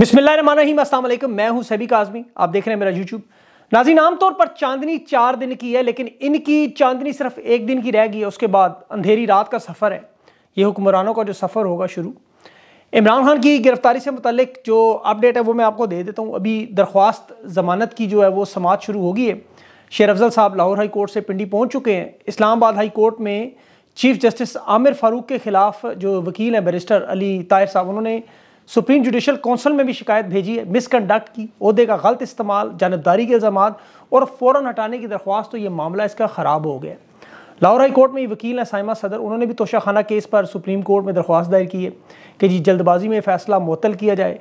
बिस्मिल्लाहिर्रहमानिर्रहीम, अस्सलाम वालेकुम। मैं हूं सभी काज़मी, आप देख रहे हैं मेरा यूट्यूब। नाज़रीन, आमतौर पर चांदनी 4 दिन की है, लेकिन इनकी चांदनी सिर्फ 1 दिन की रह गई है। उसके बाद अंधेरी रात का सफ़र है। ये हुक्मरानों का जो सफ़र होगा शुरू। इमरान खान की गिरफ्तारी से मुतल्लिक जो अपडेट है वो मैं आपको दे देता हूँ। अभी दरख्वास्त ज़मानत की जो है वो समाअत शुरू होगी है। शेर अफजल साहब लाहौर हाई कोर्ट से पिंडी पहुँच चुके हैं। इस्लामाबाद हाई कोर्ट में चीफ जस्टिस आमिर फ़ारूक के ख़िलाफ़ जो वकील हैं बैरिस्टर अली तायर साहब, उन्होंने सुप्रीम जुडिशल कौंसिल में भी शिकायत भेजी है मिसकंडक्ट की, ओहदे का गलत इस्तेमाल, जानबदारी के इल्ज़ाम और फ़ौरन हटाने की दरख्वास्त। तो ये मामला इसका ख़राब हो गया। लाहौर हाई कोर्ट में ये वकील हैं साइमा सदर, उन्होंने भी तोशाखाना केस पर सुप्रीम कोर्ट में दरख्वास्त दायर की है कि जी जल्दबाजी में फ़ैसला मुअत्तल किया जाए।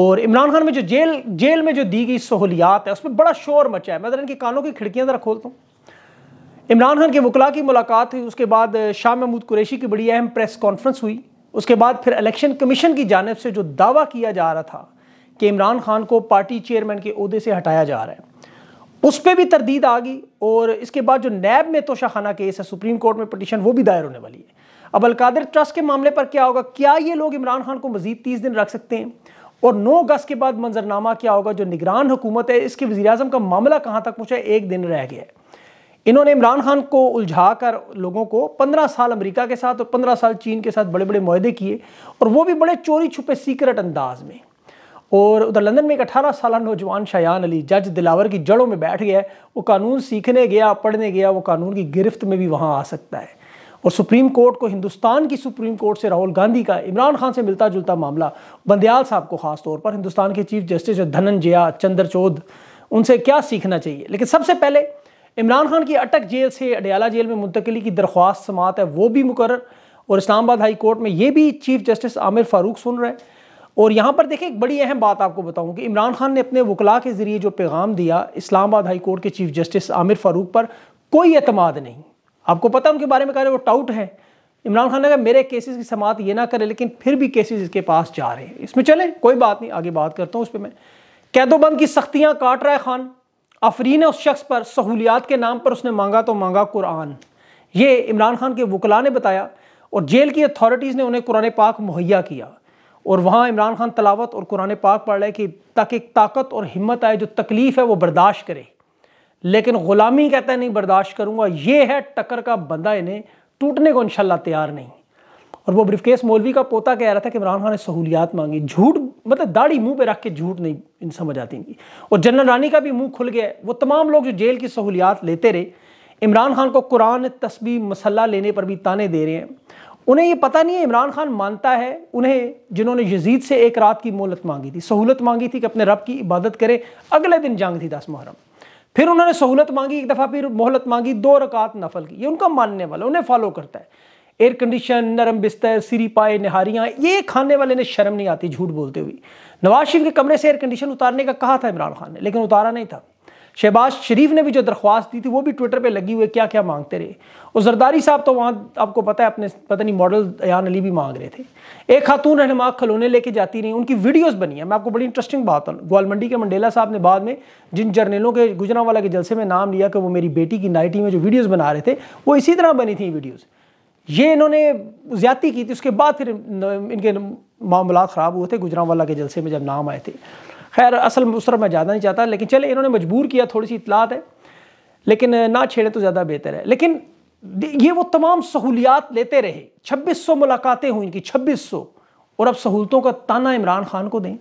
और इमरान खान में जो जेल में जो दी गई सहूलियात है उसमें बड़ा शोर मचा है। मैं इनके कानों की खिड़कियाँ ज़रा खोलता हूँ। इमरान खान के वकला की मुलाकात हुई, उसके बाद शाह महमूद कुरैशी की बड़ी अहम प्रेस कॉन्फ्रेंस हुई, उसके बाद फिर इलेक्शन कमीशन की जानिब से जो दावा किया जा रहा था कि इमरान खान को पार्टी चेयरमैन के ओहदे से हटाया जा रहा है उस पर भी तरदीद आ गई। और इसके बाद जो नैब में तोशाखाना केस है, सुप्रीम कोर्ट में पटिशन वो भी दायर होने वाली है। अब अलकादिर ट्रस्ट के मामले पर क्या होगा? क्या ये लोग इमरान खान को मज़ीद 30 दिन रख सकते हैं? और 9 अगस्त के बाद मंजरनामा क्या होगा? जो निगरान हुकूमत है इसके वज़ीर-ए-आज़म का मामला कहाँ तक पहुँचा? 1 दिन रह गया है। इन्होंने इमरान खान को उलझा कर लोगों को 15 साल अमेरिका के साथ और 15 साल चीन के साथ बड़े बड़े मुआहदे किए, और वो भी बड़े चोरी छुपे सीक्रेट अंदाज में। और उधर लंदन में एक 18 साल नौजवान शायान अली जज दिलावर की जड़ों में बैठ गया। वो कानून सीखने गया, पढ़ने गया, वो कानून की गिरफ्त में भी वहाँ आ सकता है। और सुप्रीम कोर्ट को, हिंदुस्तान की सुप्रीम कोर्ट से राहुल गांधी का इमरान खान से मिलता जुलता मामला, बंदयाल साहब को खास तौर पर हिंदुस्तान के चीफ जस्टिस धनंजय चंद्रचूड, उनसे क्या सीखना चाहिए। लेकिन सबसे पहले इमरान खान की अटक जेल से अडयाला जेल में मुंतकली की दरख्वास्त समात है, वो भी मुकर्रर। और इस्लामाबाद हाई कोर्ट में ये भी चीफ जस्टिस आमिर फ़ारूक सुन रहे हैं। और यहाँ पर देखिए एक बड़ी अहम बात आपको बताऊँ कि इमरान खान ने अपने वकला के ज़रिए जो पैगाम दिया इस्लामाबाद हाई कोर्ट के चीफ जस्टिस आमिर फ़ारूक पर कोई एतमाद नहीं। आपको पता उनके बारे में कह रहे वो टाउट हैं। इमरान खान ने कहा मेरे केसेस की समात ये ना करें, लेकिन फिर भी केसेस इसके पास जा रहे हैं। इसमें चलें, कोई बात नहीं, आगे बात करता हूँ उस पर मैं। कैदोबंद की सख्तियाँ काट रहा है खान, आफरीन है उस शख्स पर। सहूलियात के नाम पर उसने मांगा तो मांगा कुरान, ये इमरान खान के वकला ने बताया। और जेल की अथॉरिटीज़ ने उन्हें कुरान पाक मुहैया किया, और वहाँ इमरान खान तलावत और कुरान पाक पढ़ रहे कि ताकि ताकत और हिम्मत आए, जो तकलीफ़ है वो बर्दाश्त करे। लेकिन ग़ुलामी कहता है नहीं बर्दाश्त करूँगा। ये है टक्कर का बंदा, इन्हें टूटने को इंशाल्लाह तैयार नहीं। और वो ब्रीफकेस मौलवी का पोता कह रहा था कि इमरान खान ने सहूलियात मांगी, झूठ मतलब दाढ़ी मुंह पे रख के झूठ नहीं इन समझ आती इनकी। और जनरल रानी का भी मुंह खुल गया है। वो तमाम लोग जो जेल की सहूलियात लेते रहे, इमरान खान को कुरान तस्बीह मसल्ला लेने पर भी ताने दे रहे हैं। उन्हें ये पता नहीं है इमरान खान मानता है, उन्हें जिन्होंने यजीद से 1 रात की मोहलत मांगी थी, सहूलत मांगी थी कि अपने रब की इबादत करें, अगले दिन जंग थी 10 मुहर्रम, फिर उन्होंने सहूलत मांगी एक दफ़ा, फिर मोहलत मांगी 2 रकात नफल की। ये उनका मानने वाला, उन्हें फॉलो करता है। एयर कंडीशन, नरम बिस्तर, सिरी पाए, नहारियाँ, ये खाने वाले ने शर्म नहीं आती झूठ बोलते हुए। नवाज शरीफ के कमरे से एयर कंडीशन उतारने का कहा था इमरान खान ने, लेकिन उतारा नहीं था। शहबाज शरीफ ने भी जो दरख्वास्त दी थी वो भी ट्विटर पे लगी हुए क्या क्या मांगते रहे। और जरदारी साहब तो वहाँ आपको पता है अपने पता नहीं मॉडल अयान अली भी मांग रहे थे। एक खातून रहनुमा खिलौने लेके जाती रही, उनकी वीडियोज़ बनी है। मैं आपको बड़ी इंटरेस्टिंग बात बताऊँ, ग्वालमंडी के मंडेला साहब ने बाद में जिन जर्नलों के गुजरांवाला के जलसे में नाम लिया कि वो मेरी बेटी की नाइटी में जो वीडियोज़ बना रहे थे वो इसी तरह बनी थी वीडियोज़। ये इन्होंने ज्यादती की थी, उसके बाद फिर इनके मामला ख़राब हुए थे गुजरांवाला के जलसे में जब नाम आए थे। खैर असल में उस तरफ मैं ज़्यादा नहीं चाहता, लेकिन चले इन्होंने मजबूर किया, थोड़ी सी इतलात है, लेकिन ना छेड़े तो ज़्यादा बेहतर है। लेकिन ये वो तमाम सहूलियात लेते रहे, 2600 मुलाकातें हुई इनकी, 2600, और अब सहूलतों का ताना इमरान खान को दें।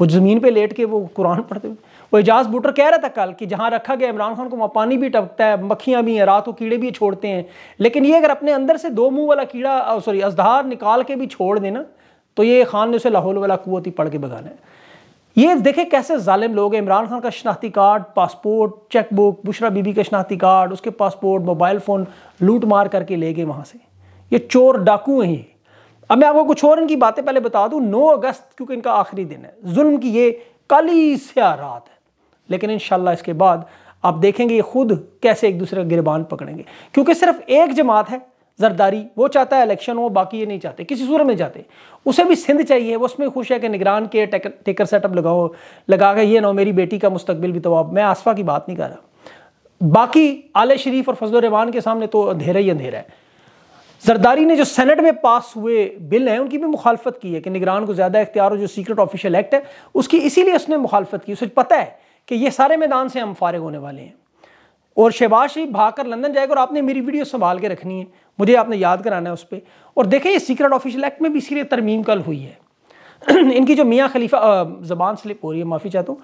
वो ज़मीन पर लेट के वो कुरान पढ़ते हुए, वो एजाज़ बूटर कह रहा था कल कि जहाँ रखा गया इमरान खान को वहाँ पानी भी टपकता है, मक्खियाँ भी हैं, रात को कीड़े भी छोड़ते हैं। लेकिन ये अगर अपने अंदर से 2 मुँह वाला कीड़ा सॉरी अजधार निकाल के भी छोड़ देना तो ये खान ने उसे लाहौल वाला कुव्वत ही पढ़ के भगाना है। ये देखे कैसे जालिम लोग हैं। इमरान खान का शनाख्ती card, passport, chequebook, Bushra Bibi का शनाख्ती कार्ड, उसके पासपोर्ट, मोबाइल फ़ोन लूट मार करके ले गए वहाँ से। ये चोर डाकू हैं। अब मैं आपको कुछ और इनकी बातें पहले बता दूं। 9 अगस्त क्योंकि इनका आखिरी दिन है, जुल्म की ये काली स्याह रात है, लेकिन इंशाल्लाह इसके बाद आप देखेंगे ये खुद कैसे एक दूसरे का गिरबान पकड़ेंगे। क्योंकि सिर्फ एक जमात है जरदारी, वो चाहता है इलेक्शन हो, बाकी ये नहीं चाहते, किसी सूरत में चाहते। उसे भी सिंध चाहिए, वो उसमें खुश है कि निगरान के टेकर सेटअप लगाओ लगा के ये ना हो मेरी बेटी का मुस्तकबिल भी। तो अब मैं आसफा की बात नहीं कर रहा, बाकी आले शरीफ और फजल रहमान के सामने तो अंधेरा ही अंधेरा है। जरदारी ने जो सेनेट में पास हुए बिल हैं उनकी भी मुखालफत की है कि निगरान को ज़्यादा इख्तियार और जो सीक्रेट ऑफिशियल एक्ट है उसकी, इसीलिए उसने मुखालफत की। उसे पता है कि ये सारे मैदान से हम फारिग होने वाले हैं और शहबाज शरीफ भागकर लंदन जाएगा और आपने मेरी वीडियो संभाल के रखनी है, मुझे आपने याद कराना है उस पर। और देखें ये सीक्रेट ऑफिशियल एक्ट में भी इसीलिए तरमीम कल हुई है। इनकी जो मियाँ खलीफा, ज़बान स्लिप हो रही है, माफ़ी चाहता हूँ,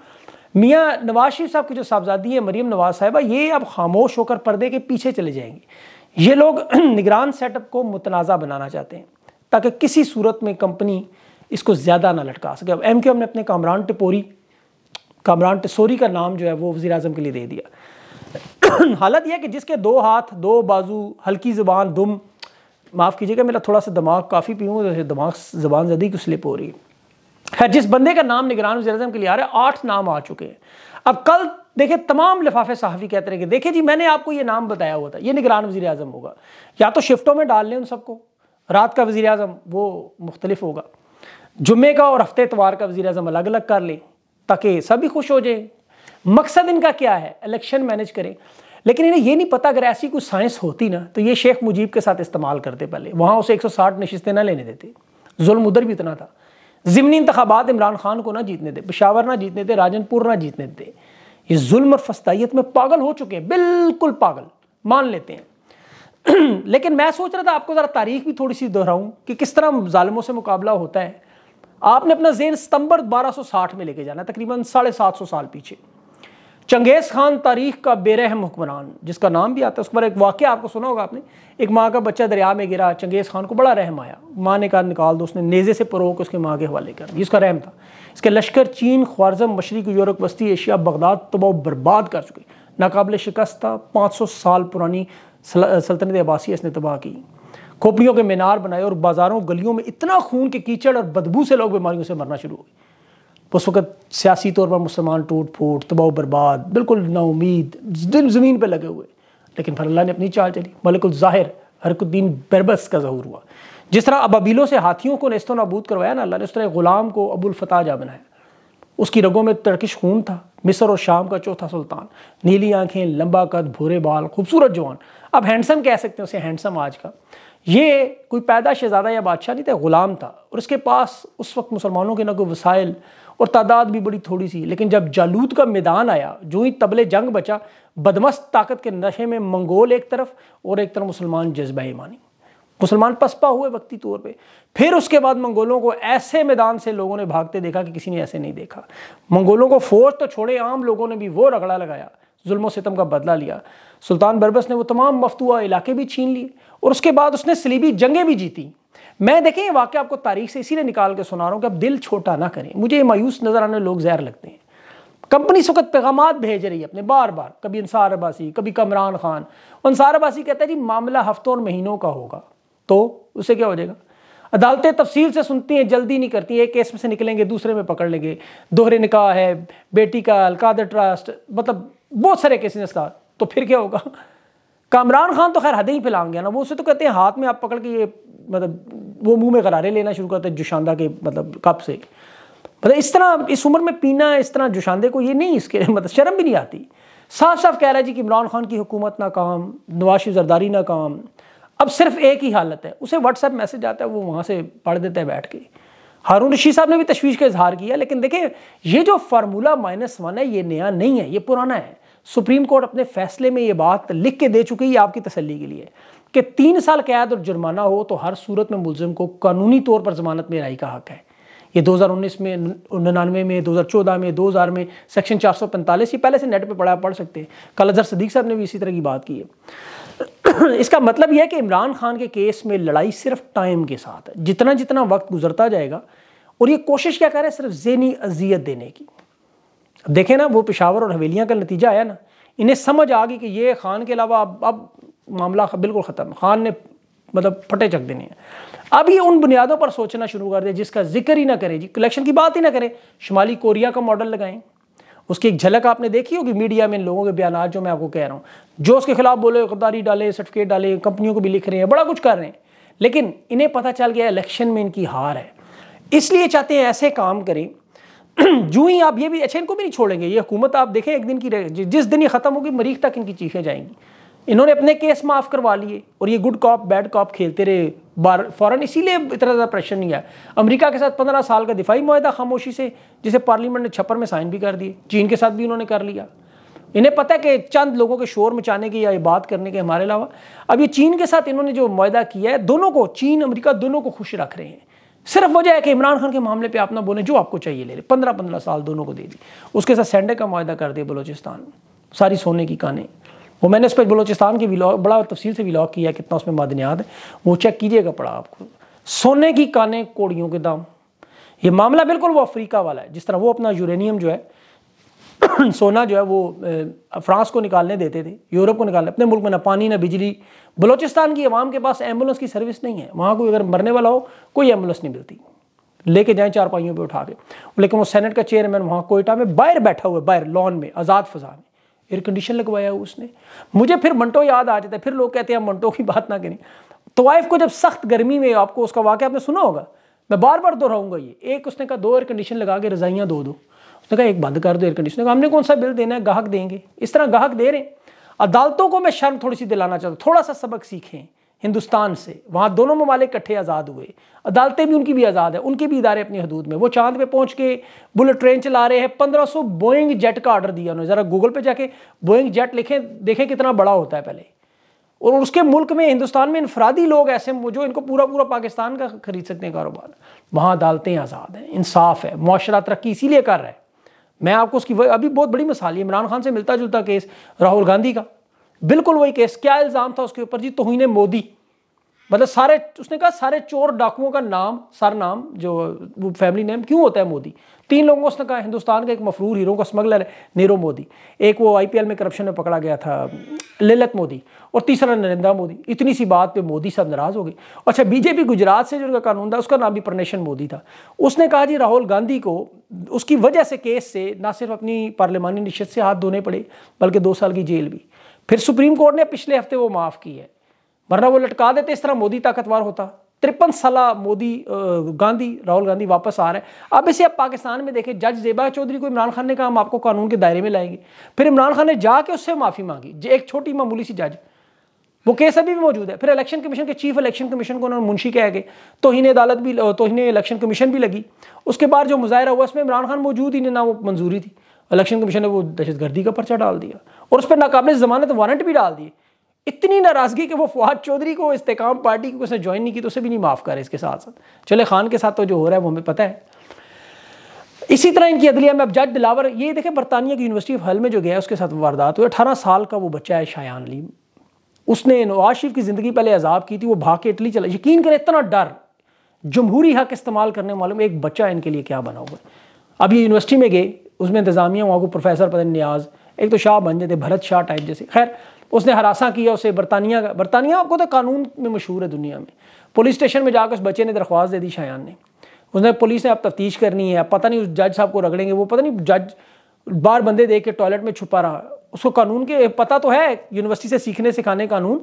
मियाँ नवाज शरीफ साहब की जो साहबजादी है मरीम नवाज साहिबा, ये अब खामोश होकर पर्दे के पीछे चले जाएंगे। ये लोग निगरान सेटअप को मुतनाज़ा बनाना चाहते हैं ताकि किसी सूरत में कंपनी इसको ज़्यादा ना लटका सके। अब एम क्यू एम ने अपने कामरान टेसोरी का नाम जो है वो वज़ीर आज़म के लिए दे दिया। हालत यह है कि जिसके दो हाथ, दो बाजू, हल्की ज़ुबान, दुम, माफ़ कीजिएगा मेरा थोड़ा सा दिमाग काफ़ी पीऊँ तो दिमाग ज़बान ज़्यादा की स्लिप हो रही है। खैर, जिस बंदे का नाम निगरान वज़ीर आज़म के लिए आ रहा है, 8 नाम आ चुके हैं। अब कल देखे तमाम लिफाफे सहाफ़ी कहते रहे कि देखे जी मैंने आपको ये नाम बताया हुआ था, ये निगरान वज़ीर आज़म होगा। या तो शिफ्टों में डाल लें उन सबको, रात का वज़ीर आज़म वो मुख्तलिफ होगा, जुम्मे का और हफ्ते इतवार का वज़ीर आज़म अलग अलग कर लें ताकि सभी खुश हो जाए। मकसद इनका क्या है? इलेक्शन मैनेज करें। लेकिन इन्हें ये नहीं पता, अगर ऐसी कोई साइंस होती ना तो ये शेख मुजीब के साथ इस्तेमाल करते, पहले वहाँ उसे 160 नशिस्तें ना लेने देते। जुल्म उधर भी इतना था, ज़िमनी इंतखाबात इमरान खान को ना जीतने दे, पेशावर ना जीतने दे, राजनपुर ना जीतने दे। ये जुल्म और फस्तायत में पागल हो चुके हैं, बिल्कुल पागल मान लेते हैं। लेकिन मैं सोच रहा था आपको ज़रा तारीख भी थोड़ी सी दोहराऊँ कि किस तरह जालिमों से मुकाबला होता है। आपने अपना ज़हन सितंबर 1260 में लेके जाना, तकरीबन 750 साल पीछे। चंगेज़ खान तारीख का बेरहम हुक्मरान जिसका नाम भी आता है, उसके बारे एक वाक़या आपको सुना होगा आपने। एक माँ का बच्चा दरिया में गिरा, चंगेज़ खान को बड़ा रहम आया, माँ ने कहा निकाल दो, उसने नेज़े से परो के उसके माँ के हवाले कर दिया। इसका रहम था, इसके लश्कर चीन, ख्वारज़म, मशरक़ यूरोप, वस्ती एशिया, बगदाद तबाह बर्बाद कर चुके, नाकाबिल शिकस्त था। 500 साल पुरानी सल्तनत अब्बासी इसने तबाह की, खोपड़ियों के मीनार बनाए और बाज़ारों गलियों में इतना खून के कीचड़ और बदबू से लोग बीमारियों से मरना शुरू हो गए। उस वक़्त सियासी तौर पर मुसलमान टूट फूट, तबाह बर्बाद, बिल्कुल नाउमीद, दिन ज़मीन पर लगे हुए। लेकिन फिर अल्लाह ने अपनी चाल चली, मलिकुल ज़ाहिर हरकुद्दीन बैरबस का ज़हूर हुआ। जिस तरह अबाबिलों से हाथियों को नेस्तो नाबूद करवाया ना अल्लाह ने, उस तरह ग़ुलाम को अबुल फताह जा बनाया। उसकी रगों में तर्किश खून था। मिस्र और शाम का चौथा सुल्तान, नीली आँखें, लंबा कद, भूरे बाल, खूबसूरत जवान, अब हैंडसम कह सकते हैं उसे, हैंडसम आज का। ये कोई पैदा शहजादा या बादशाह नहीं था, ग़ुलाम था। और इसके पास उस वक्त मुसलमानों के ना कोई वसाइल और तादाद भी बड़ी थोड़ी सी। लेकिन जब जालूद का मैदान आया, जो ही तबले जंग बचा, बदमस्त ताकत के नशे में मंगोल एक तरफ और एक तरफ मुसलमान जज्बा ईमानी, मुसलमान पसपा हुए वक्ती तौर पे। फिर उसके बाद मंगोलों को ऐसे मैदान से लोगों ने भागते देखा कि किसी ने ऐसे नहीं देखा। मंगोलों को फौज तो छोड़े, आम लोगों ने भी वो रगड़ा लगाया, जुल्म सितम का बदला लिया। सुल्तान बर्बस ने वो तमाम मफतूआ इलाके भी छीन लिए और उसके बाद उसने सलीबी जंगें भी जीती। मैं देखें ये वाक़या आपको तारीख से इसीलिए निकाल के सुना रहा हूँ कि आप दिल छोटा ना करें। मुझे ये मायूस नज़र आने लोग ज़हर लगते हैं। कंपनी इस वक्त पैगामात भेज रही है अपने बार बार, कभी अंसार अब्बासी, कभी कमरान खान। अंसार अब्बासी कहता है जी मामला हफ्तों और महीनों का होगा, तो उसे क्या हो जाएगा? अदालतें तफसील से सुनती हैं, जल्दी नहीं करती। एक केस में से निकलेंगे, दूसरे में पकड़ लेंगे। दोहरे निकाह है, बेटी का अलकायदा ट्रस्ट, मतलब बहुत सारे केसेस था। तो फिर क्या होगा? कामरान खान तो खैर हदें ही फैला गया ना, वो उसे तो कहते हैं हाथ में आप पकड़ के ये, मतलब वो मुंह में गरारे लेना शुरू करते हैं जुशांदा के, मतलब कप से, मतलब इस तरह इस उम्र में पीना, इस तरह जुशांदे को ये नहीं, इसके मतलब शर्म भी नहीं आती। साफ साफ कह रहा है जी कि इमरान खान की हुकूमत नाकाम, नवाज शरीफ जरदारी नाकाम। अब सिर्फ एक ही हालत है, उसे व्हाट्सएप मैसेज आता है, वो वहाँ से पढ़ देता है बैठ के। हारून रशी साहब ने भी तशवीश का इजहार किया। लेकिन देखिए ये जो फार्मूला -1 है ये नया नहीं है, ये पुराना है। सुप्रीम कोर्ट अपने फैसले में ये बात लिख के दे चुकी है आपकी तसल्ली के लिए कि 3 साल कैद और जुर्माना हो तो हर सूरत में मुलजिम को कानूनी तौर पर जमानत में राई का हक है। ये 2019 में, 99 में, 2014 में, 2000 में सेक्शन 445 ये पहले से नेट पे पढ़ा, पढ़ सकते हैं। कल अजहर सिद्दीक साहब ने भी इसी तरह की बात की है। इसका मतलब यह है कि इमरान खान के केस में लड़ाई सिर्फ टाइम के साथ है, जितना जितना वक्त गुजरता जाएगा। और ये कोशिश क्या कर रहे हैं? सिर्फ ज़हनी अजियत देने की। देखें ना, वो पेशावर और हवेलियाँ का नतीजा आया ना, इन्हें समझ आ गई कि ये खान के अलावा अब मामला बिल्कुल ख़त्म, खान ने मतलब फटे चक देने हैं। अब ये उन बुनियादों पर सोचना शुरू कर दिया जिसका जिक्र ही ना करें जी, इलेक्शन की बात ही ना करें। शुमाली कोरिया का मॉडल लगाएं, उसकी एक झलक आपने देखी होगी मीडिया में, लोगों के बयान जो मैं आपको कह रहा हूँ, जो उसके खिलाफ बोले, इकदारी डाले, सर्टिफिकेट डाले, कंपनियों को भी लिख रहे हैं, बड़ा कुछ कर रहे हैं। लेकिन इन्हें पता चल गया इलेक्शन में इनकी हार है, इसलिए चाहते हैं ऐसे काम करें। जूँ ही आप ये भी, अच्छा इनको भी नहीं छोड़ेंगे ये हुकूमत। आप देखें एक दिन की, जिस दिन ये ख़त्म होगी मरीख तक इनकी चीखें जाएंगी इन्होंने अपने केस माफ़ करवा लिए और ये गुड कॉप बैड कॉप खेलते रहे बार फौरन, इसीलिए इतना ज़्यादा प्रेशर नहीं आया। अमेरिका के साथ 15 साल का दिफाई मुआहदा खामोशी से, जिसे पार्लियामेंट ने छप्पर में साइन भी कर दिए, चीन के साथ भी उन्होंने कर लिया। इन्हें पता है कि चंद लोगों के शोर मचाने के या ये बात करने के हमारे अलावा, अब ये चीन के साथ इन्होंने जो मुआहदा किया है, दोनों को, चीन अमेरिका दोनों को खुश रख रहे हैं। सिर्फ वजह है कि इमरान खान के मामले पे आप ना बोलें, जो आपको चाहिए ले रहे, 15-15 साल दोनों को दे दी। उसके साथ सेंडे का मुआहदा कर दिया बलोचिस्तान में, सारी सोने की कानें, वो मैंने इस पर बलोचिस्तान के व्लॉग बड़ा तफसील से व्लॉग किया, कितना उसमें मादनियात है वो चेक कीजिएगा, पड़ा आपको। सोने की कानें, कोड़ियों के दाम, ये मामला बिल्कुल वो अफ्रीका वाला है, जिस तरह वो अपना यूरेनियम जो है सोना जो है वो फ्रांस को निकालने देते थे, यूरोप को निकालने, अपने मुल्क में ना पानी ना बिजली। बलोचिस्तान की आवाम के पास एम्बुलेंस की सर्विस नहीं है, वहाँ कोई अगर मरने वाला हो कोई एम्बुलेंस नहीं मिलती, लेके जाएं चार पाइयों पे उठा के। लेकिन वो सेनेट का चेयरमैन वहाँ कोयटा में बाहर बैठा हुआ है, बाहर लॉन में आज़ाद फ़ज़ा में एयर कंडीशन लगवाया हुआ उसने। मुझे फिर मंटो याद आ जाता है, फिर लोग कहते हैं मंटो की बात ना करें। तवाइफ को जब सख्त गर्मी में, आपको उसका वाक़या आपने सुना होगा, मैं बार बार दोहराऊंगा ये, एक उसने कहा 2 एयर कंडीशन लगा के रज़ाइयाँ दो, उसने कहा एक बंद कर दो एयर कंडीशनर, हमने कौन सा बिल देना है, ग्राहक देंगे। इस तरह ग्राहक दे रहे हैं। अदालतों को मैं शर्म थोड़ी सी दिलाना चाहता हूँ, थोड़ा सा सबक सीखें हिंदुस्तान से। वहाँ दोनों ममालिक इकट्ठे आज़ाद हुए, अदालतें भी उनकी भी आज़ाद है, उनके भी इदारे अपनी हदूद में। वो चांद पे पहुँच के बुलेट ट्रेन चला रहे हैं, 1500 बोइंग जेट का ऑर्डर दिया उन्होंने। ज़रा गूगल पर जाके बोइंग जेट लिखें, देखें कितना बड़ा होता है पहले। और उसके मुल्क में हिंदुस्तान में इनफरादी लोग ऐसे जो इनको पूरा पूरा पाकिस्तान का खरीद सकते हैं कारोबार। वहाँ अदालतें आज़ाद हैं, इंसाफ है, माशरा तरक्की इसीलिए कर रहा है। मैं आपको उसकी अभी बहुत बड़ी मिसाल है, इमरान खान से मिलता जुलता केस राहुल गांधी का, बिल्कुल वही केस। क्या इल्ज़ाम था उसके ऊपर जी, तौहीन मोदी, मतलब सारे, उसने कहा सारे चोर डाकुओं का नाम सरनाम जो वो फैमिली नेम क्यों होता है मोदी। 3 लोगों को उसने कहा, हिंदुस्तान का एक मफरूर हीरो का स्मगलर है नीरव मोदी, एक वो IPL में करप्शन में पकड़ा गया था ललित मोदी, और तीसरा नरेंद्र मोदी। इतनी सी बात पे मोदी साहब नाराज़ हो गए। अच्छा, बीजेपी गुजरात से जो उनका कानून था उसका नाम भी प्रणेशन मोदी था। उसने कहा जी राहुल गांधी को उसकी वजह से केस से ना सिर्फ अपनी पार्लियामानी निश्चित से हाथ धोने पड़े बल्कि 2 साल की जेल भी। फिर सुप्रीम कोर्ट ने पिछले हफ्ते वो माफ़ की है, वरना वो लटका देते। इस तरह मोदी ताकतवर होता। 53 साला मोदी गांधी राहुल गांधी वापस आ रहे हैं। अब इसे आप पाकिस्तान में देखें, जज ज़ेबा चौधरी को इमरान खान ने कहा हम आपको कानून के दायरे में लाएंगे, फिर इमरान खान ने जाके उससे माफ़ी मांगी, एक छोटी मामूली सी जज। वो केस अभी भी मौजूद है। फिर इलेक्शन कमीशन के चीफ इलेक्शन कमीशन को उन्होंने मुंशी कह के तौहीन अदालत भी, तौहीन इलेक्शन कमीशन भी लगी। उसके बाद जो मुजाहरा हुआ उसमें इमरान खान मौजूद ही नहीं, ना वो मंजूरी थी। इलेक्शन कमीशन ने वो दहशतगर्दी का पर्चा डाल दिया और उस पर नाकाबिल जमानत वारंट भी डाल दिए। इतनी नाराज़गी कि वो फुआद चौधरी को, इस्तेकाम पार्टी को उसने ज्वाइन नहीं की तो उसे भी नहीं माफ़ करे। इसके साथ साथ चले खान के साथ तो जो हो रहा है वो हमें पता है। इसी तरह इनकी अदलिया में अब जज दिलावर, ये देखें बरतानिया की यूनिवर्सिटी ऑफ हल में जो गया उसके साथ वारदात हुई। 18 साल का वो बच्चा है शायान अली, उसने नवाज शरीफ की ज़िंदगी पहले अजाब की थी, वो भाग के इटली चला। यकीन करें इतना डर, जमहूरी हक इस्तेमाल करने वालों में एक बच्चा इनके लिए क्या बना हुआ। अब ये यूनिवर्सिटी में गए, उसमें इंतजामिया वहाँ को प्रोफेसर पता न्याज, एक तो शाह बन जाते भरत शाह टाइप जैसे, खैर उसने हरासा किया उसे। बरतानिया का, बरतानिया आपको तो कानून में मशहूर है दुनिया में। पुलिस स्टेशन में जाकर उस बच्चे ने दरख्वास्त दे दी शायान ने, उसने पुलिस ने अब तफ्तीश करनी है, पता नहीं उस जज साहब को रगड़ेंगे वो, पता नहीं जज बार बंदे दे के टॉयलेट में छुपा रहा। उसको कानून के पता तो है, यूनिवर्सिटी से सीखने सिखाने कानून,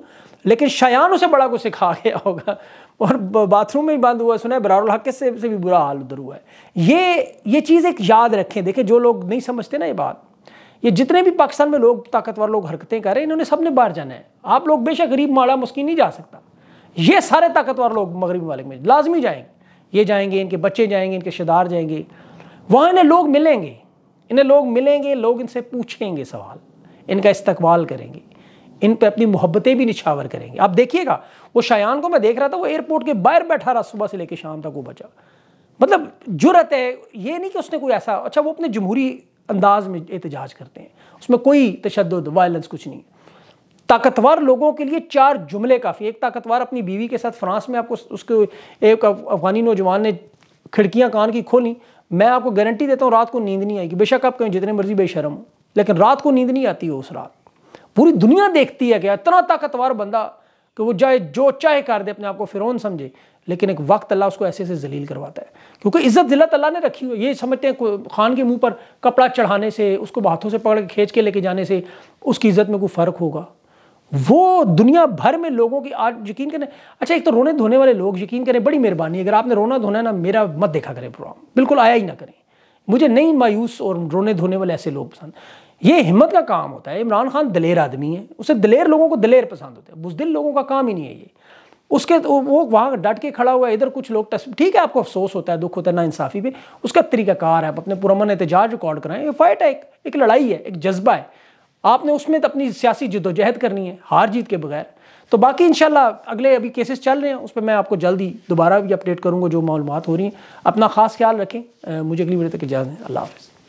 लेकिन शायान उसे बड़ा कुछ सिखा गया होगा। और बाथरूम में ही बंद हुआ, सुना है बरारुल हक से भी बुरा हाल उधर हुआ है। ये चीज़ एक याद रखें। देखें जो लोग नहीं समझते ना ये बात, ये जितने भी पाकिस्तान में लोग ताकतवर लोग हरकतें कर रहे हैं, इन्होंने सबने बाहर जाना है। आप लोग बेशक गरीब माड़ा मुस्किन नहीं जा सकता। ये सारे ताकतवर लोग मगरबी ममालिक में लाजमी जाएंगे, ये जाएंगे, इनके बच्चे जाएंगे, इनके रिश्तेदार जाएंगे, वहाँ इन्हें लोग मिलेंगे, लोग इनसे पूछेंगे सवाल, इनका इस्तकबाल करेंगे, इन पर अपनी मोहब्बतें भी निछावर करेंगे। आप देखिएगा, वो शायान को मैं देख रहा था, वो एयरपोर्ट के बाहर बैठा रहा सुबह से लेकर शाम तक वो बचा। मतलब जुर्रत है, ये नहीं कि उसने कोई ऐसा, अच्छा वो अपने जमहूरी अंदाज में एहतजाज करते हैं, उसमें कोई तशद्दुद वायलेंस कुछ नहीं है। ताकतवर लोगों के लिए 4 जुमले काफ़ी। एक ताकतवर अपनी बीवी के साथ फ्रांस में, आपको उसको एक अफगानी नौजवान ने खिड़कियां कान की खोली, मैं आपको गारंटी देता हूँ रात को नींद नहीं आएगी। बेशक आप कहीं जितने मर्जी बेशरम हो, लेकिन रात को नींद नहीं आती हो। उस रात पूरी दुनिया देखती है, क्या इतना ताकतवर बंदा कि वो चाहे जो चाहे कर दे, अपने आप को फिरौन समझे, लेकिन एक वक्त अल्लाह उसको ऐसे से जलील करवाता है, क्योंकि इज़्ज़त ज़िल्लत अल्लाह ने रखी हुई है। ये समझते हैं खान के मुंह पर कपड़ा चढ़ाने से, उसको हाथों से पकड़ के खींच के लेके जाने से उसकी इज़्ज़त में कोई फ़र्क होगा। वो दुनिया भर में लोगों की आज यकीन करें, अच्छा एक तो रोने धोने वाले लोग, यकीन करें बड़ी मेहरबानी, अगर आपने रोना धोना है ना मेरा मत देखा करें प्रोग्राम, बिल्कुल आया ही ना करें। मुझे नहीं मायूस और रोने धोने वाले ऐसे लोग पसंद। ये हिम्मत का काम होता है। इमरान खान दलेर आदमी है, उसे दलेर लोगों को दलेर पसंद होता है, बुज़दिल लोगों का काम ही नहीं है ये। उसके वो वहाँ डट के खड़ा हुआ है, इधर कुछ लोग ठीक है आपको अफसोस होता है, दुख होता है ना इंसाफ़ी पे, उसका तरीक़ाकार है। आप अपने पुरमन एहतजाज रिकॉर्ड कराएं, ये फ़ाइट है, एक लड़ाई है, एक जज्बा है, आपने उसमें तो अपनी सियासी जद्दोजहद करनी है हार जीत के बगैर। तो बाकी इंशाल्लाह अगले अभी केसेस चल रहे हैं, उस पर मैं आपको जल्दी दोबारा भी अपडेट करूँगा जो मालूमात हो रही हैं। अपना ख़ास ख्याल रखें, मुझे अगली वीडियो तक इजाज़त दें। अल्लाह हाफ़िज़।